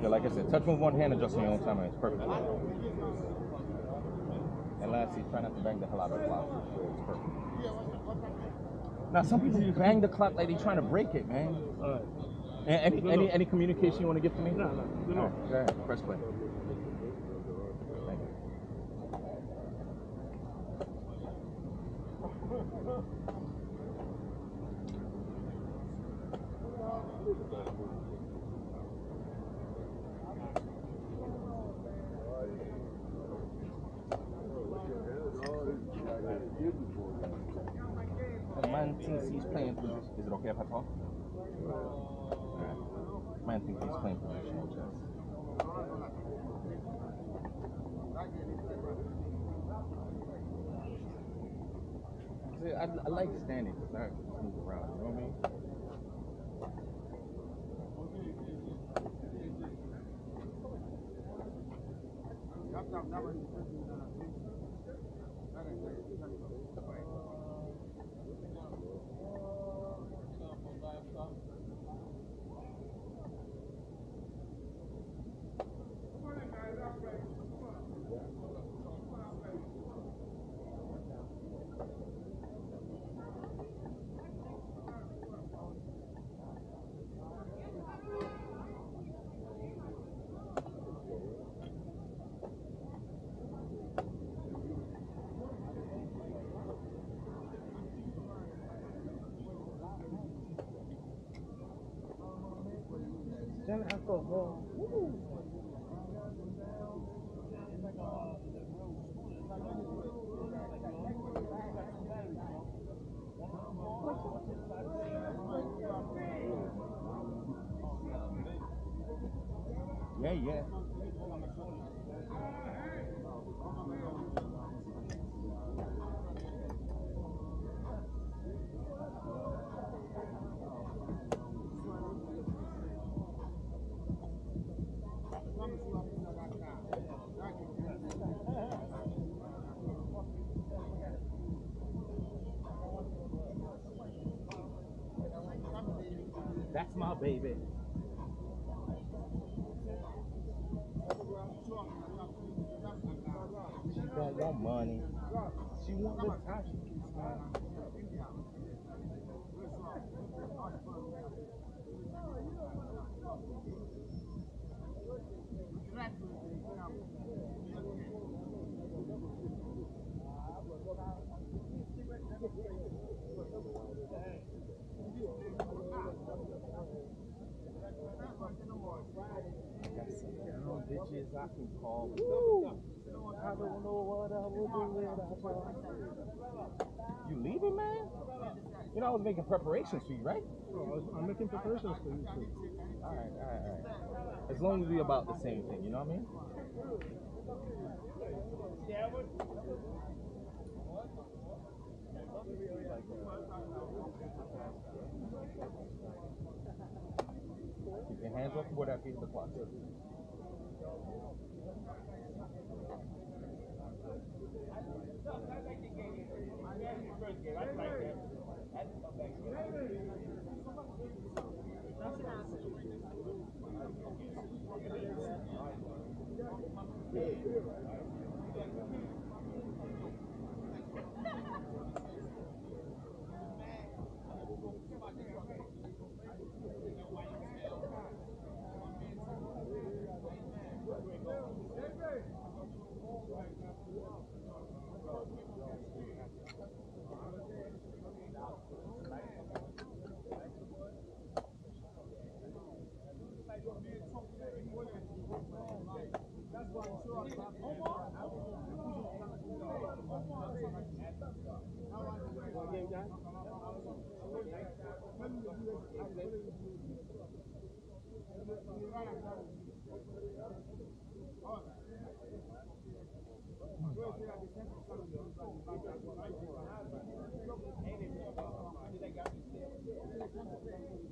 Yeah, like I said, touch with one hand, adjusting your own timing. It's perfect. And lastly, try not to bang the hell out of the clock. It's perfect. Now, some people bang the clock like they're trying to break it, man. Any communication you want to give to me? No, no. All right, go ahead. Press play. Thank you. The man thinks he's playing position. Is it okay if I talk? Alright. Man thinks he's playing positional chess. See, I like standing, because I can just move around, you know what I mean? Alcohol. Woo. Yeah, yeah. That's my baby. She don't want money. She wants the time she keeps bitches I can call. I don't know what I would do without you. You leaving, man? You know I was making preparations for you, right? I'm making preparations for you too. Alright. As long as we about the same thing, you know what I mean? Keep your hands off the board after you hit the clock.